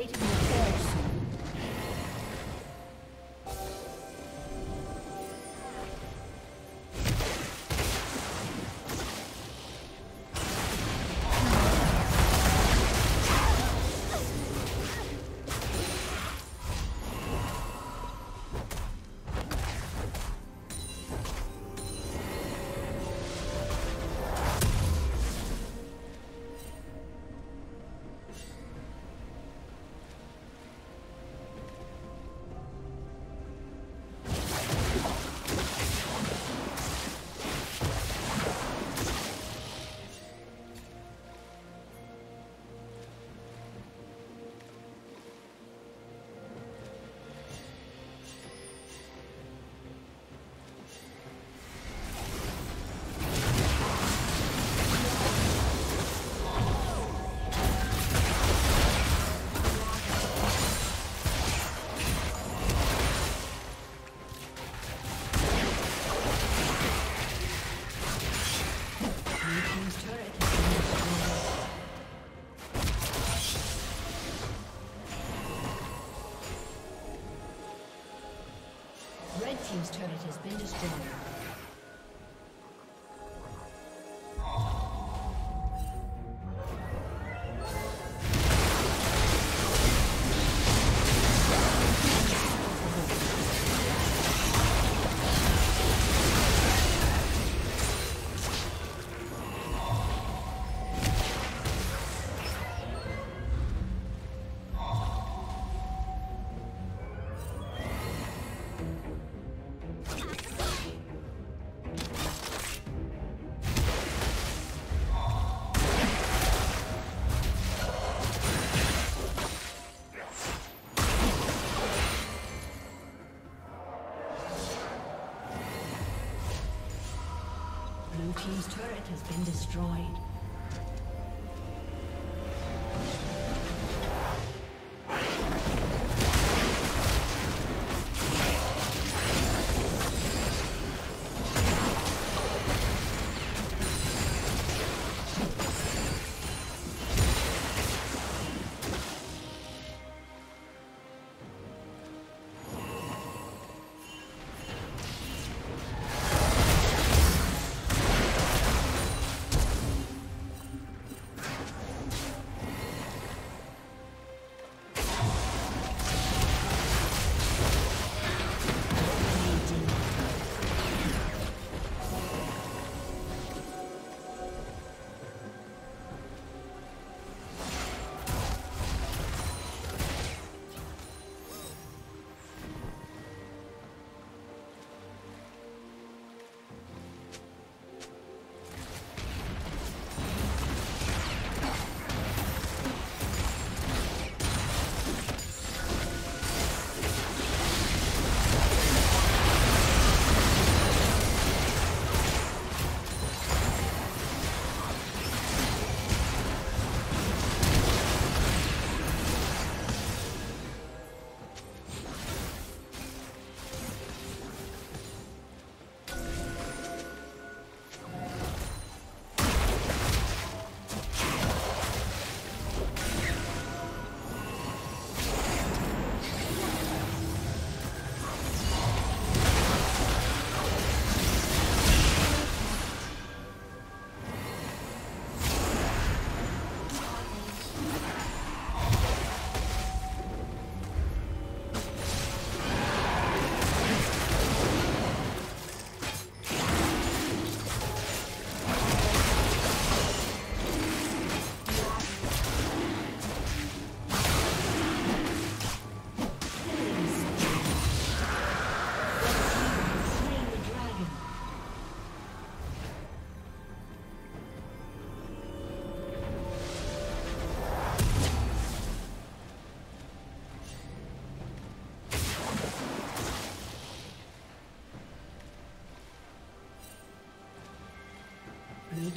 awaiting repair soon. Team's turret has been destroyed.